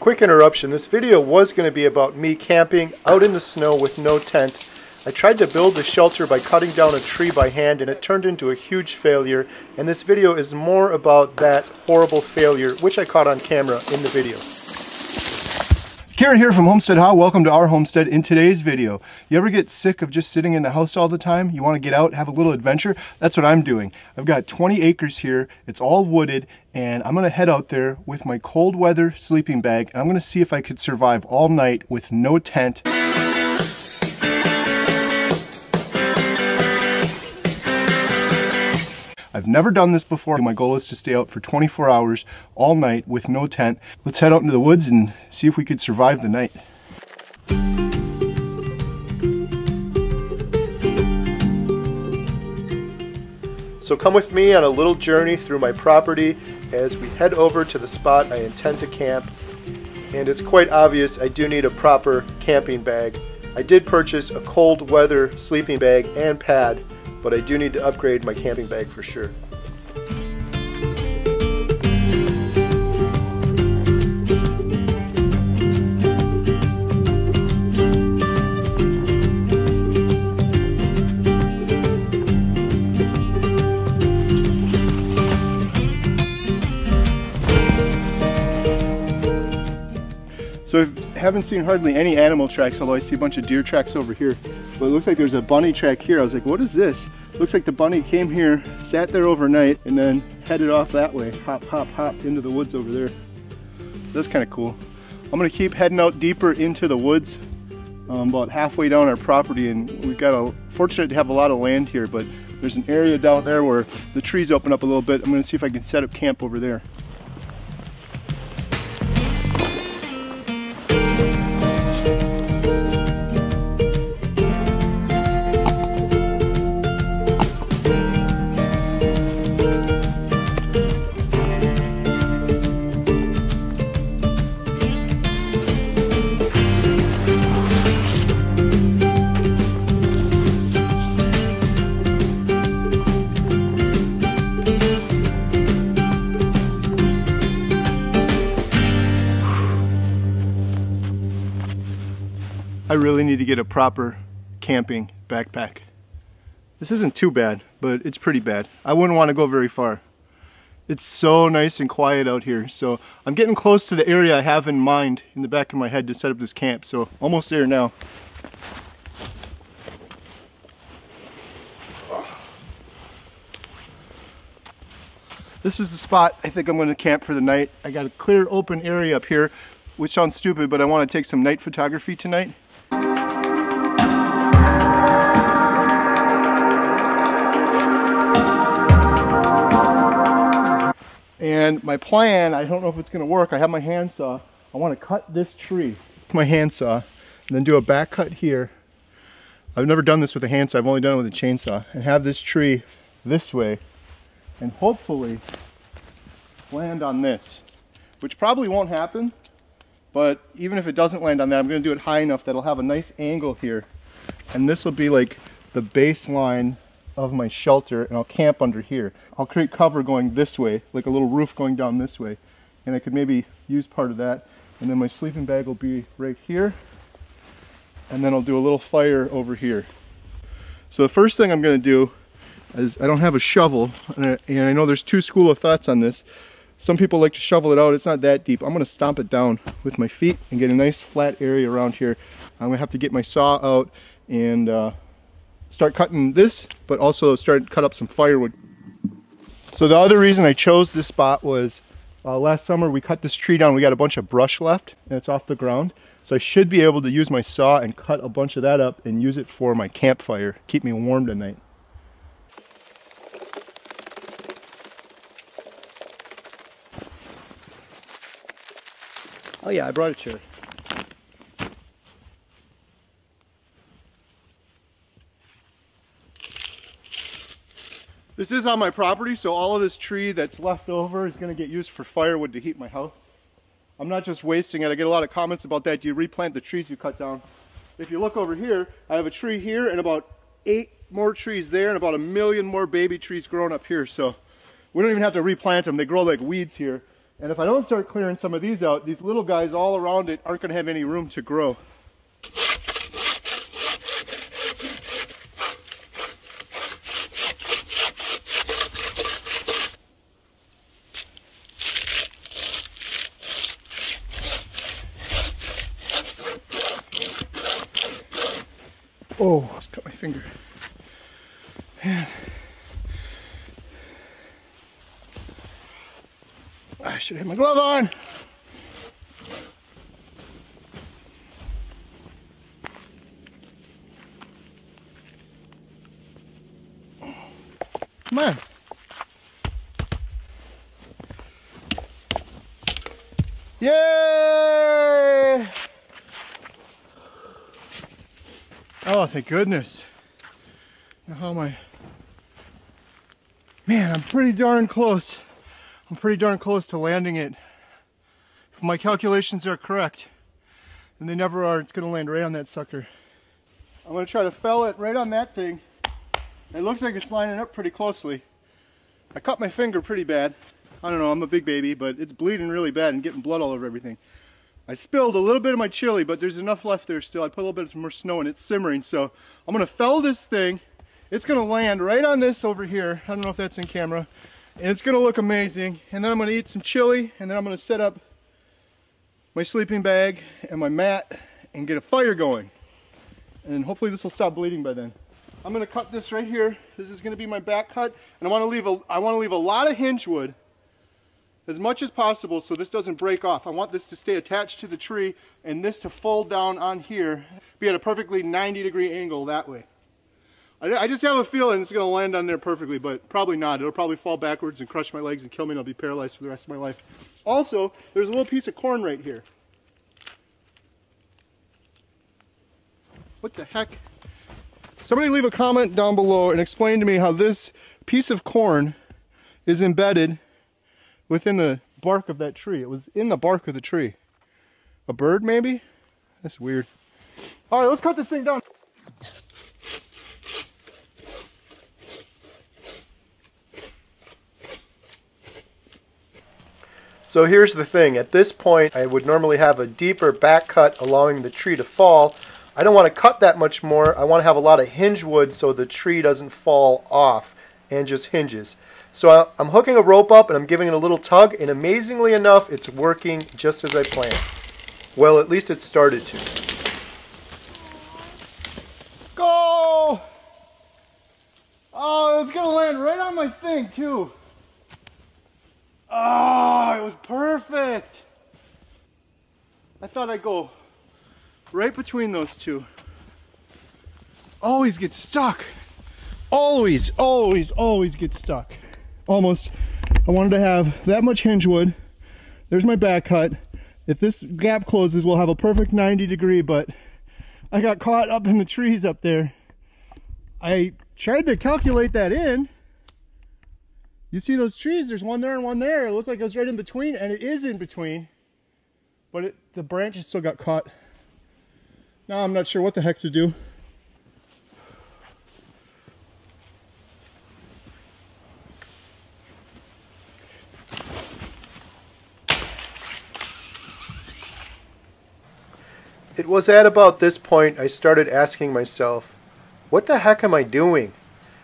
Quick interruption. This video was going to be about me camping out in the snow with no tent. I tried to build the shelter by cutting down a tree by hand and it turned into a huge failure, and this video is more about that horrible failure, which I caught on camera in the video. Garrett here from Homestead How. Welcome to our homestead. In today's video, you ever get sick of just sitting in the house all the time? You want to get out, have a little adventure? That's what I'm doing. I've got 20 acres here. It's all wooded, and I'm going to head out there with my cold weather sleeping bag. I'm going to see if I could survive all night with no tent. I've never done this before. My goal is to stay out for 24 hours all night with no tent. Let's head out into the woods and see if we could survive the night. So come with me on a little journey through my property as we head over to the spot I intend to camp. And it's quite obvious I do need a proper camping bag. I did purchase a cold weather sleeping bag and pad, but I do need to upgrade my camping bag for sure. So I haven't seen hardly any animal tracks, although I see a bunch of deer tracks over here. But it looks like there's a bunny track here. I was like, what is this? Looks like the bunny came here, sat there overnight, and then headed off that way. Hop, hop, hop into the woods over there. That's kind of cool. I'm gonna keep heading out deeper into the woods. About halfway down our property, and we've got fortunate to have a lot of land here, but there's an area down there where the trees open up a little bit. I'm gonna see if I can set up camp over there. I really need to get a proper camping backpack. This isn't too bad, but it's pretty bad. I wouldn't want to go very far. It's so nice and quiet out here. So I'm getting close to the area I have in mind in the back of my head to set up this camp. So almost there now. This is the spot I think I'm going to camp for the night. I got a clear open area up here, which sounds stupid, but I want to take some night photography tonight. And my plan, I don't know if it's going to work, I have my handsaw. I want to cut this tree with my handsaw and then do a back cut here. I've never done this with a handsaw, I've only done it with a chainsaw. And have this tree this way and hopefully land on this, which probably won't happen. But even if it doesn't land on that, I'm going to do it high enough that it'll have a nice angle here. And this will be like the baseline of my shelter, and I'll camp under here. I'll create cover going this way, like a little roof going down this way, and I could maybe use part of that, and then my sleeping bag will be right here, and then I'll do a little fire over here. So the first thing I'm going to do is, I don't have a shovel, and I know there's two school of thoughts on this. Some people like to shovel it out. It's not that deep. I'm going to stomp it down with my feet and get a nice flat area around here. I'm going to have to get my saw out and start cutting this, but also start cut up some firewood. So the other reason I chose this spot was last summer we cut this tree down. We got a bunch of brush left and it's off the ground. So I should be able to use my saw and cut a bunch of that up and use it for my campfire. Keep me warm tonight. Oh yeah, I brought a chair. This is on my property, so all of this tree that's left over is going to get used for firewood to heat my house. I'm not just wasting it. I get a lot of comments about that. Do you replant the trees you cut down? If you look over here, I have a tree here and about 8 more trees there and about 1 million more baby trees growing up here. So we don't even have to replant them. They grow like weeds here. And if I don't start clearing some of these out, these little guys all around it aren't going to have any room to grow. Oh, I just cut my finger. Man. I should have my glove on. Come on. Yay! Oh, thank goodness. Now how am I? Man, I'm pretty darn close. I'm pretty darn close to landing it. If my calculations are correct, and they never are, it's gonna land right on that sucker. I'm gonna try to fell it right on that thing. It looks like it's lining up pretty closely. I cut my finger pretty bad. I don't know, I'm a big baby, but it's bleeding really bad and getting blood all over everything. I spilled a little bit of my chili, but there's enough left there still. I put a little bit more snow and it's simmering, so I'm gonna fell this thing. It's gonna land right on this over here. I don't know if that's in camera. And it's gonna look amazing, and then I'm gonna eat some chili, and then I'm gonna set up my sleeping bag and my mat and get a fire going, and hopefully this will stop bleeding by then. I'm gonna cut this right here. This is gonna be my back cut, and I want to leave a lot of hinge wood, as much as possible, so this doesn't break off. I want this to stay attached to the tree and this to fold down on here, be at a perfectly 90-degree angle that way. I just have a feeling it's going to land on there perfectly, but probably not. It'll probably fall backwards and crush my legs and kill me, and I'll be paralyzed for the rest of my life. Also, there's a little piece of corn right here. What the heck? Somebody leave a comment down below and explain to me how this piece of corn is embedded within the bark of that tree. It was in the bark of the tree. A bird, maybe? That's weird. All right, let's cut this thing down. So here's the thing, at this point I would normally have a deeper back cut allowing the tree to fall. I don't want to cut that much more. I want to have a lot of hinge wood so the tree doesn't fall off and just hinges. So I'm hooking a rope up and I'm giving it a little tug, and amazingly enough it's working just as I planned. Well, at least it started to. Go! Oh, it's gonna land right on my thing too. Oh, it was perfect. I thought I'd go right between those two. Always get stuck. Always, always, always get stuck. Almost, I wanted to have that much hinge wood. There's my back cut. If this gap closes, we'll have a perfect 90-degree, but I got caught up in the trees up there. I tried to calculate that in. You see those trees, there's one there and one there. It looked like it was right in between, and it is in between, but the branches still got caught. Now I'm not sure what the heck to do. It was at about this point I started asking myself, what the heck am I doing?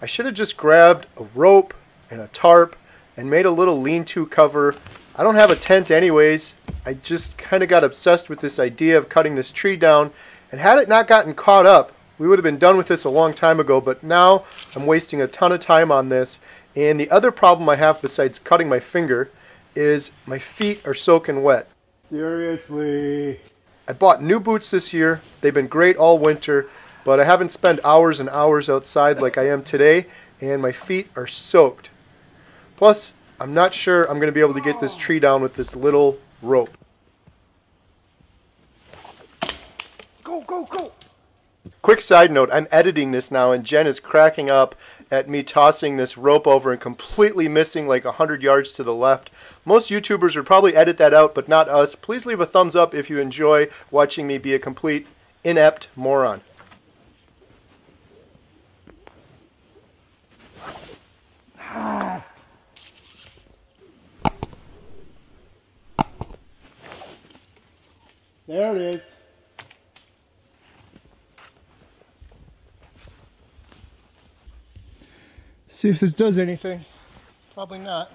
I should have just grabbed a rope and a tarp and made a little lean-to cover. I don't have a tent anyways. I just kind of got obsessed with this idea of cutting this tree down, and had it not gotten caught up, we would have been done with this a long time ago, but now I'm wasting a ton of time on this. And the other problem I have besides cutting my finger is my feet are soaking wet. Seriously. I bought new boots this year. They've been great all winter, but I haven't spent hours and hours outside like I am today, and my feet are soaked. Plus, I'm not sure I'm going to be able to get this tree down with this little rope. Go, go, go! Quick side note, I'm editing this now and Jen is cracking up at me tossing this rope over and completely missing like 100 yards to the left. Most YouTubers would probably edit that out, but not us. Please leave a thumbs up if you enjoy watching me be a complete inept moron. There it is. See if this does anything. Probably not.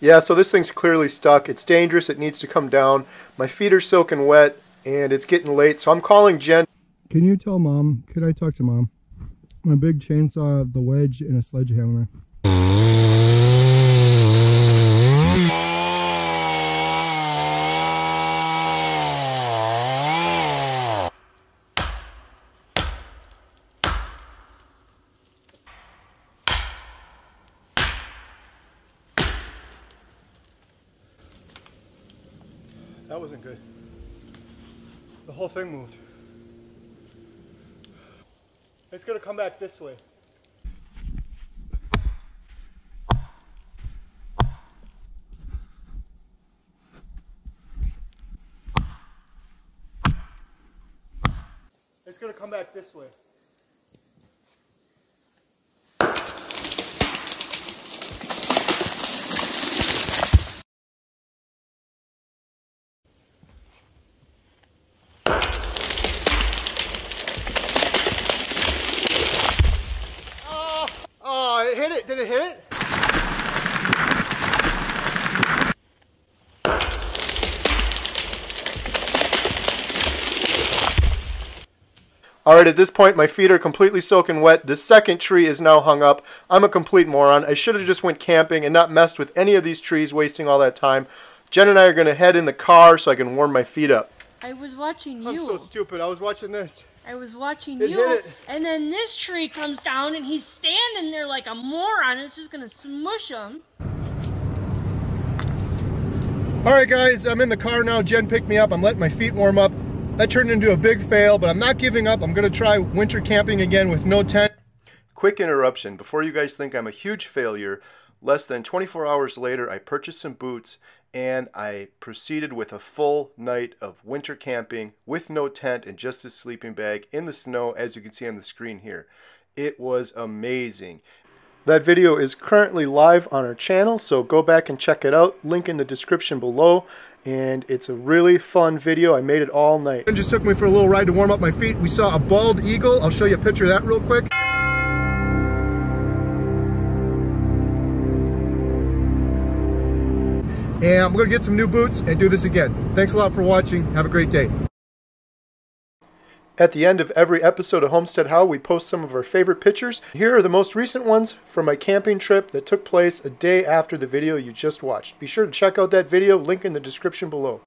Yeah, so this thing's clearly stuck. It's dangerous. It needs to come down. My feet are soaking wet, and it's getting late, so I'm calling Jen. Can you tell Mom? Could I talk to Mom? My big chainsaw, the wedge, and a sledgehammer. That wasn't good. The whole thing moved. It's gonna come back this way. It's gonna come back this way. Did it hit it? Alright, at this point my feet are completely soaking wet. The second tree is now hung up. I'm a complete moron. I should have just went camping and not messed with any of these trees, wasting all that time. Jen and I are going to head in the car so I can warm my feet up. I was watching you. I'm so stupid. I was watching this. I was watching you, and then this tree comes down, and he's standing there like a moron. It's just gonna smush him. All right, guys, I'm in the car now. Jen picked me up. I'm letting my feet warm up. That turned into a big fail, but I'm not giving up. I'm gonna try winter camping again with no tent. Quick interruption. Before you guys think I'm a huge failure, less than 24 hours later, I purchased some boots, and I proceeded with a full night of winter camping with no tent and just a sleeping bag in the snow, as you can see on the screen here. It was amazing. That video is currently live on our channel, so go back and check it out. Link in the description below, and it's a really fun video. I made it all night. It just took me for a little ride to warm up my feet. We saw a bald eagle. I'll show you a picture of that real quick. And I'm going to get some new boots and do this again. Thanks a lot for watching. Have a great day. At the end of every episode of Homestead How, we post some of our favorite pictures. Here are the most recent ones from my camping trip that took place a day after the video you just watched. Be sure to check out that video, link in the description below.